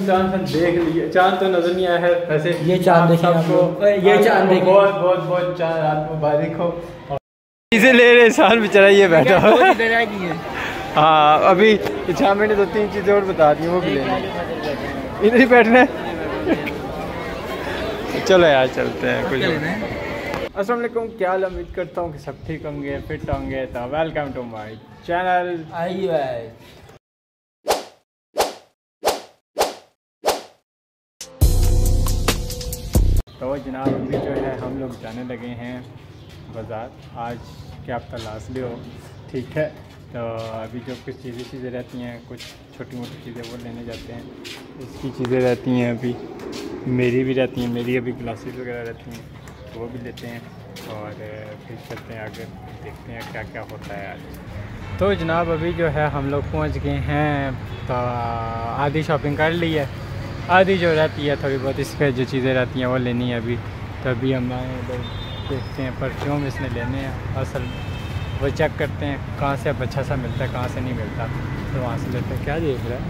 भी चांद देख लिए, चांद तो नजर नहीं आया है वैसे, ये चांद देखिए, ये चांद देखिए, बहुत बहुत बहुत चांद रात मुबारक हो। इसे ले रहे इंसान बेचारा ये बैठा हो, हाँ अभी छह महीने तो तीन चीजें और बता दी वो भी लेने, इधर ही बैठना है। चलो यार चलते हैं कुछ। अस्सलाम वालेकुम, क्या हाल, उम्मीद करता हूँ कि सब ठीक होंगे, फिट होंगे। तो वेलकम टू माय चैनल। तो जनाब अभी जो है हम लोग जाने लगे हैं बाज़ार, आज क्या आपका लास्ट डे हो, ठीक है। तो अभी जो कुछ चीज़ें रहती हैं, कुछ छोटी मोटी चीज़ें वो लेने जाते हैं, इसकी चीज़ें रहती हैं, अभी मेरी भी रहती हैं, मेरी अभी ग्लासेस वगैरह रहती हैं, वो भी लेते हैं और फिर चलते हैं आगे, देखते हैं क्या क्या होता है आज। तो जनाब अभी जो है हम लोग पहुंच गए हैं, तो आधी शॉपिंग कर ली है, आधी जो रहती है थोड़ी बहुत इस पर जो चीज़ें रहती हैं वो लेनी है अभी। तो अभी हम आए इधर देखते हैं परफ्यूम इसने लेने हैं असल, वो चेक करते हैं कहाँ से अब अच्छा सा मिलता है, कहाँ से नहीं मिलता, तो वहाँ से लेते हैं। क्या देख रहा है,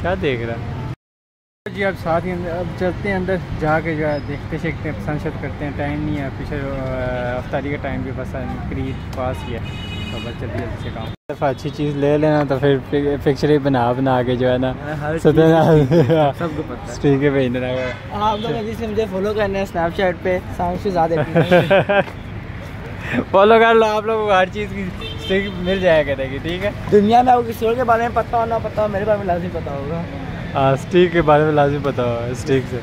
क्या देख रहा है जी, अब साथ ही अब चलते हैं अंदर, जाके जो है देखते सीखते हैं, पसंद शत करते हैं। टाइम नहीं है, पीछे अफ्तारी का टाइम भी बस करीब पास ही है, तो बस जल्दी जल्दी से काम सिर्फ अच्छी चीज़ ले लेना, तो फिर पिक्चर ही बना बना के जो है ना सबको पता ठीक है भेजना है। आप लोग जिससे मुझे फॉलो करना है स्नैपचैट पे, सामने ज़्यादा फॉलो कर लो, आप लोगों को हर चीज़ की स्टिक मिल जाया करेगी, ठीक है। दुनिया में किसी और के बारे में पता हो ना पता हो, मेरे बारे में लाजमी पता होगा, स्टिक के बारे में लाजमी पता हो, स्टिक से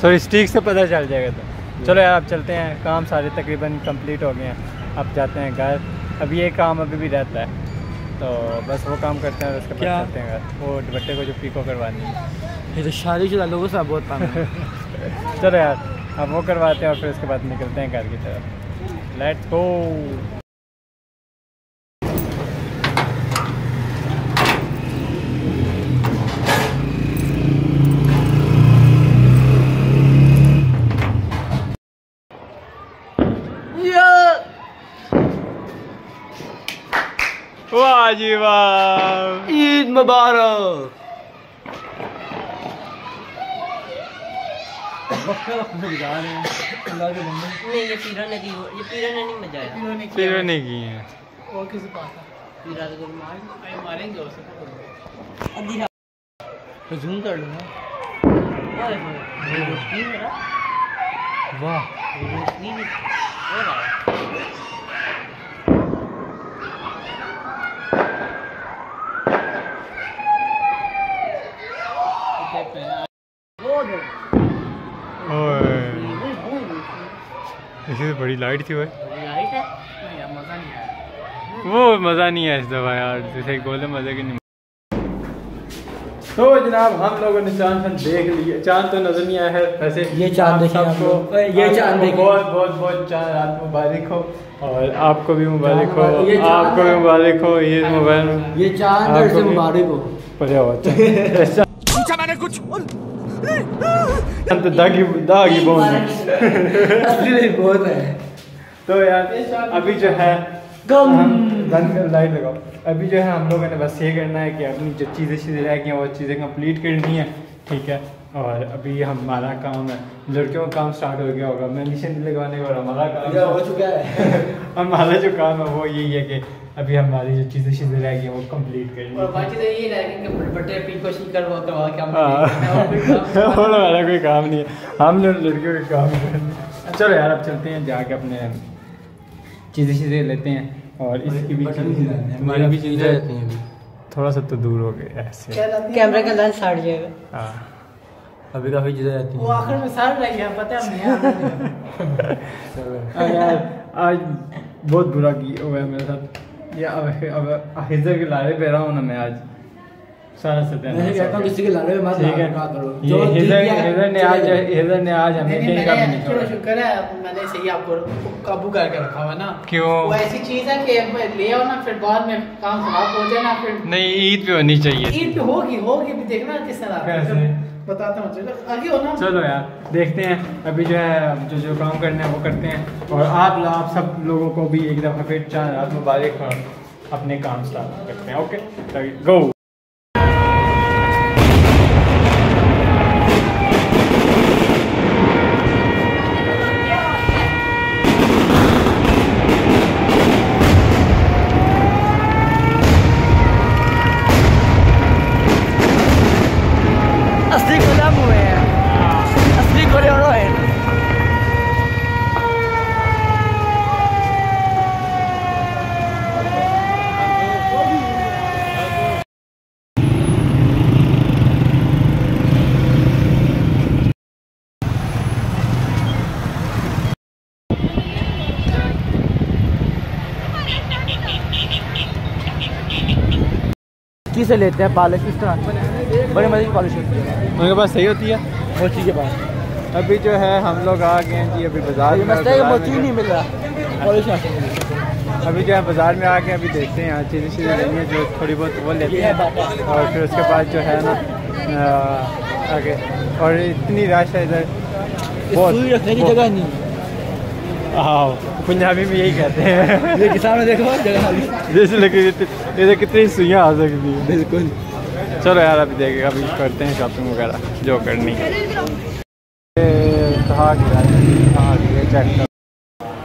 सॉरी स्टिक से पता चल जाएगा। तो चलो यार अब चलते हैं, काम सारे तकरीबन कंप्लीट हो गए हैं, अब जाते हैं घर। अब ये काम अभी भी रहता है, तो बस वो काम करते हैं, उसके बाद चलते हैं घर। वो दुपट्टे को जो पीको करवानी है, तो शादी शुदा लोगों से बहुत काम है। चलो यार अब वो करवाते हैं और फिर उसके बाद निकलते हैं घर की तरफ। Let's go. वाह जी वाह, ईद मुबारक। नहीं ये पीराने की, ये पीराने नहीं मजा आया, पीराने की है और किसी पास पीराने को मारेंगे उसे, अंधी मैं जूम कर लूंगा। वाह वाह बड़ी लाइट थी, लाइट है मजा नहीं आया, वो मजा नहीं आया इस दफा यार, जैसे गोले मजे के नहीं। तो जनाब हम लोगों ने चांद देख लिए, चांद तो नजर नहीं आया है वैसे, ये चांद सबको, ये चांद बहुत बहुत बहुत चांद रात मुबारक हो, और आपको भी मुबारक हो, आपको भी मुबारक हो, ये मोबाइल ये चांद से मुबारक हो। पूछा मैंने कुछ तो दागी दागी बहुत है। तो यार अभी जो है लाइट लगाओ, अभी जो है हम लोगों ने बस ये करना है कि अपनी जो चीज़ें रह गई हैं वो चीज़ें कंप्लीट करनी है, ठीक है। और अभी हमारा काम है, लड़कियों का काम स्टार्ट हो गया होगा मेंशन लगवाने का, और हमारा काम हो चुका है। हमारा जो काम है वो यही है कि अभी हमारी जो चीज़ें रह गई वो कंप्लीट करेंगे, और बाकी तो ये हमारा कोई काम नहीं है, हम लोग लड़कियों के काम करेंगे। चलो यार अब चलते हैं, जाके अपने चीज़ें लेते हैं, और इसकी भी चीज़ें थोड़ा सा तो दूर हो गए, ऐसे कैमरा का लेंस हट जाएगा। हाँ अभी काफ़ी चीज़ें रहती हैं, आखिर में सार रह गया पता है। यार आज बहुत बुरा किया हुआ है मेरे साथ, या अब हिजर के लारे पे रहा हूँ ना मैं आज सारा सत्यानाश, नहीं कहता किसी के लारे पे मत रहा करो, जो हिजर ने आज हमें कहीं का नहीं छोड़ा। शुक्र है मैंने सही आपको काबू करके रखा हुआ ना, क्यों वो ऐसी चीज है कि ले आओ ना फिर बाद में काम खराब हो जाए ना, फिर नहीं ईद पे होनी चाहिए, ईद पे होगी होगी भी, देखना किस तरह बताता हूँ। चलो आगे होना, चलो यार देखते हैं, अभी जो है जो जो काम करने हैं वो करते हैं, और आप सब लोगों को भी एक दफ़ा फिर चांद रात मुबारक, अपने काम स्टार्ट करते हैं। Okay go. इसी से लेते हैं पालक इस तरह बड़े मजे की पालक उनके पास सही होती है मोची के पास। अभी जो है हम लोग आ गए हैं जी अभी बाजार में, मोची नहीं मिल रहा, अभी जो है बाज़ार में आ गए अभी देखते हैं यहाँ चीज़ें चीज़ें लेंगे जो थोड़ी बहुत वो लेते हैं और फिर उसके बाद जो है ना आगे। और इतनी राश है इधर जगह नहीं, हाँ पंजाबी में यही कहते हैं ये किसान देखो जैसे लगे इधर कितनी सुइयाँ आ सकती है बिल्कुल। चलो यार अभी देखेगा अभी करते हैं शॉपिंग वगैरह जो करनी है।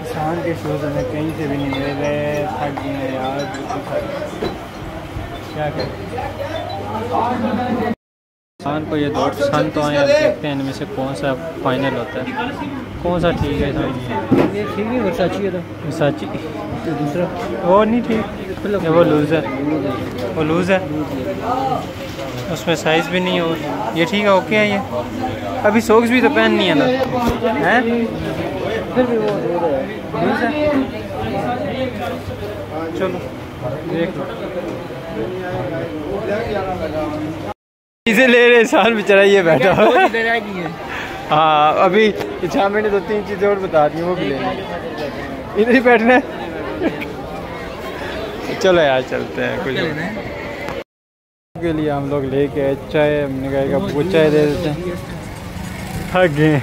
किसान के शूज़ हमें कहीं से भी नहीं मिल रहे, थक गए यार क्या करें। किसान को ये दो पसंद तो आए, देखते हैं इनमें से कौन सा फाइनल होता है कौन सा ठीक है। ये ठीक है वर्साची है तो वर्साची, तो दूसरा वो नहीं ठीक, वो लूज़ है, वो लूज़ है उसमें साइज़ भी नहीं है। ये ठीक है ओके है ये, अभी सॉक्स भी तो पहन नहीं है ना है फिर भी वो लूज़ है। चलो देख लो इसे ले रहे इंसान बेचारा ये बैठा हो हाँ अभी छह महीने तो तीन चीज़ें और बता दी वो भी ले इधर ही बैठना है। चलो यार चलते हैं कुछ के लिए हम लोग लेके आए चाय, हमने कहा वो चाय दे देते हैं थक गए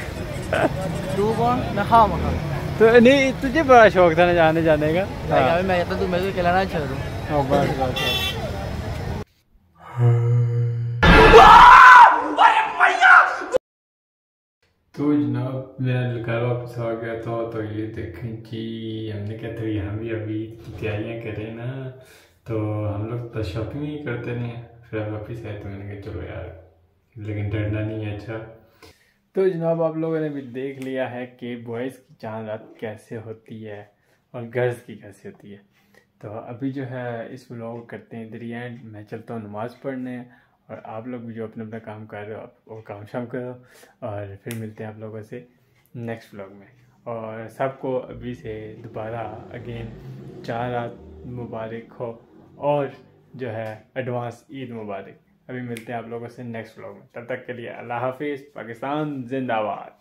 तो नहीं तुझे बड़ा शौक था ना जाने जाने का तो जनाब मेरा लकार वापस आ गया था। तो ये देखें जी हमने क्या थी हम भी अभी तैयारियाँ करें ना, तो हम लोग तो शॉपिंग ही करते नहीं फिर हम वापस आए तो मैंने कहा चलो यार लेकिन डरना नहीं है अच्छा। तो जनाब आप लोगों ने भी देख लिया है कि बॉयज़ की चांद रात कैसे होती है और गर्ल्स की कैसे होती है। तो अभी जो है इस व्लॉग करते हैं इधर एंड, मैं चलता हूँ नमाज़ पढ़ने और आप लोग भी जो अपना अपना काम कर रहे हो आप वो काम शाम करो और फिर मिलते हैं आप लोगों से नेक्स्ट व्लॉग में। और सबको अभी से दोबारा अगेन चांद रात मुबारक हो और जो है एडवांस ईद मुबारक। अभी मिलते हैं आप लोगों से नेक्स्ट व्लॉग में, तब तक के लिए अल्लाह हाफिज़, पाकिस्तान जिंदाबाद।